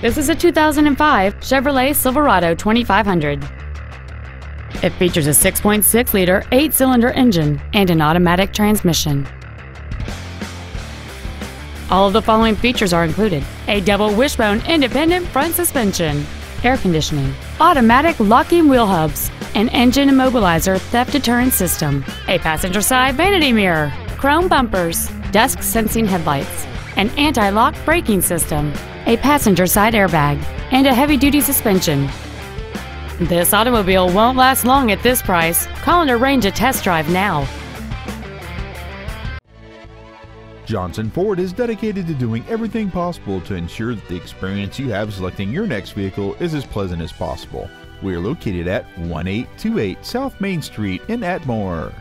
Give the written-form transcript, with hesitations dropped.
This is a 2005 Chevrolet Silverado 2500. It features a 6.6-liter 8-cylinder engine and an automatic transmission. All of the following features are included: a double wishbone independent front suspension, air conditioning, automatic locking wheel hubs, an engine immobilizer theft deterrent system, a passenger side vanity mirror, chrome bumpers, dusk sensing headlights, an anti-lock braking system, a passenger side airbag, and a heavy-duty suspension. This automobile won't last long at this price. Call and arrange a test drive now. Johnson Ford is dedicated to doing everything possible to ensure that the experience you have selecting your next vehicle is as pleasant as possible. We are located at 1828 South Main Street in Atmore.